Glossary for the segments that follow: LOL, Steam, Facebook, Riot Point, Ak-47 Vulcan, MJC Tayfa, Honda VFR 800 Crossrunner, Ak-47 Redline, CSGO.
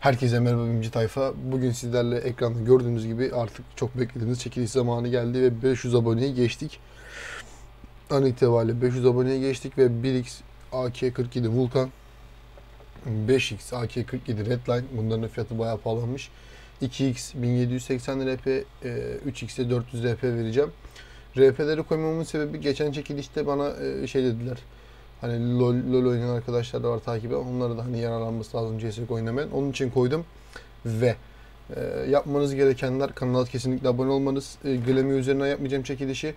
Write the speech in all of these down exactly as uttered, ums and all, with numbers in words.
Herkese merhaba, M J C Tayfa. Bugün sizlerle ekranda gördüğünüz gibi artık çok beklediğiniz çekiliş zamanı geldi ve beş yüz aboneyi geçtik. An itibariyle beş yüz aboneye geçtik ve bir x A K kırk yedi Vulkan, beş x A K kırk yedi Redline, bunların fiyatı bayağı pahalanmış. iki x bin yedi yüz seksen R P, üç x'e dört yüz R P vereceğim. R P'leri koymamın sebebi geçen çekilişte bana şey dediler. Hani LOL, LOL oynayan arkadaşlar da var takibe. Onlara da hani yararlanması lazım C S G O oynamayan. Onun için koydum. Ve e, yapmanız gerekenler: kanala kesinlikle abone olmanız. E, Glemi üzerine yapmayacağım çekilişi.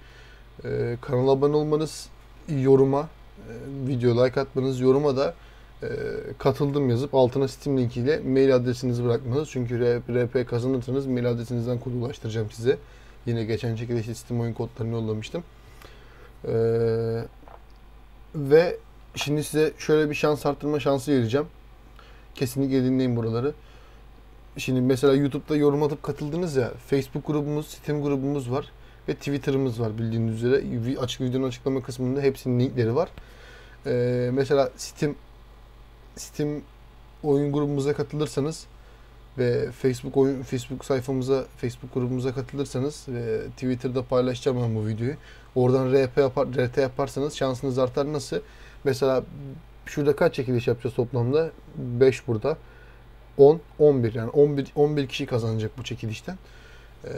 E, kanala abone olmanız. Yoruma, e, video like atmanız. Yoruma da e, katıldım yazıp altına Steam linkiyle mail adresinizi bırakmanız. Çünkü R P kazanırsanız mail adresinizden kodu ulaştıracağım size. Yine geçen çekilişte Steam oyun kodlarını yollamıştım. Eee... Ve şimdi size şöyle bir şans arttırma şansı vereceğim. Kesinlikle dinleyin buraları. Şimdi mesela YouTube'da yorum atıp katıldınız ya. Facebook grubumuz, Steam grubumuz var. Ve Twitter'ımız var bildiğiniz üzere. Açık videonun açıklama kısmında hepsinin linkleri var. Ee, mesela Steam Steam oyun grubumuza katılırsanız ve Facebook oyun Facebook sayfamıza, Facebook grubumuza katılırsanız ve Twitter'da paylaşacağım ben bu videoyu. Oradan R P yapar, R T yaparsanız şansınız artar. Nasıl? Mesela şurada kaç çekiliş yapacağız toplamda? beş burada. on, on bir yani on bir on bir kişi kazanacak bu çekilişten. Ee,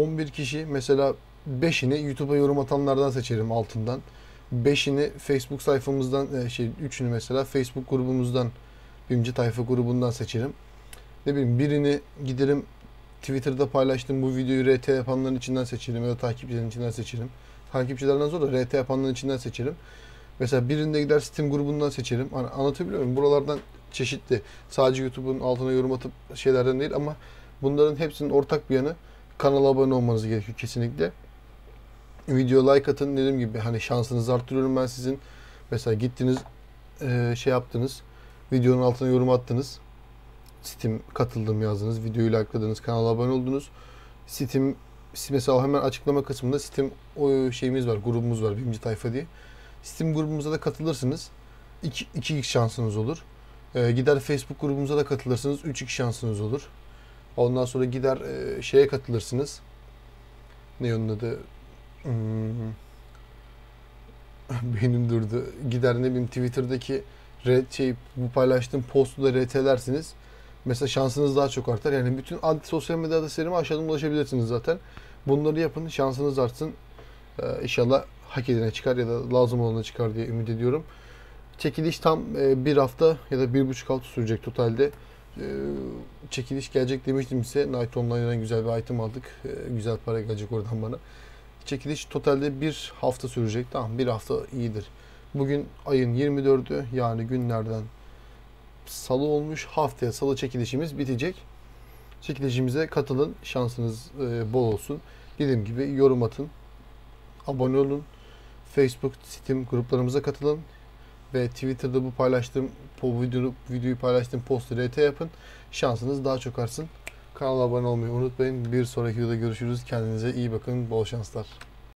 on bir kişi, mesela beşini YouTube'a yorum atanlardan seçerim altından. beşini Facebook sayfamızdan, şey üçünü mesela Facebook grubumuzdan, M J C Tayfa grubundan seçerim. Ne bileyim, birini giderim Twitter'da paylaştığım bu videoyu R T yapanların içinden seçerim ya da takipçilerin içinden seçerim. Takipçilerden sonra R T yapanların içinden seçelim. Mesela birinde gider Steam grubundan seçelim. Hani anlatabiliyor muyum? Buralardan çeşitli. Sadece YouTube'un altına yorum atıp şeylerden değil, ama bunların hepsinin ortak bir yanı kanala abone olmanız gerekiyor kesinlikle. Video like atın. Dediğim gibi hani şansınızı arttırıyorum ben sizin. Mesela gittiniz şey yaptınız. Videonun altına yorum attınız. Steam katıldım yazdınız. Videoyu likeladınız. Kanala abone oldunuz. Steam mesela hemen açıklama kısmında Steam o şeyimiz var, grubumuz var, M J C Tayfa diye. Steam grubumuza da katılırsınız, iki x şansınız olur. Ee, gider Facebook grubumuza da katılırsınız, üç x şansınız olur. Ondan sonra gider e, şeye katılırsınız. Ne onun adı? Hmm. Benim durdu. Gider ne bileyim Twitter'daki şey, bu paylaştığım postu da R T'lersiniz. Mesela şansınız daha çok artar. Yani bütün anti sosyal medya adreslerime aşağıdan ulaşabilirsiniz zaten. Bunları yapın, şansınız artsın. Ee, inşallah hak edene çıkar ya da lazım olana çıkar diye ümit ediyorum. Çekiliş tam e, bir hafta ya da bir buçuk hafta sürecek totalde. E, çekiliş gelecek demiştim size. Night Online'dan güzel bir item aldık. E, güzel para gelecek oradan bana. Çekiliş totalde bir hafta sürecek. Tamam, bir hafta iyidir. Bugün ayın yirmi dördü, yani günlerden Salı olmuş. Haftaya Salı çekilişimiz bitecek. Çekilişimize katılın. Şansınız e, bol olsun. Dediğim gibi yorum atın. Abone olun. Facebook, Steam gruplarımıza katılın. Ve Twitter'da bu paylaştığım bu videoyu, videoyu paylaştığım postu R T yapın. Şansınız daha çok artsın. Kanala abone olmayı unutmayın. Bir sonraki videoda görüşürüz. Kendinize iyi bakın. Bol şanslar.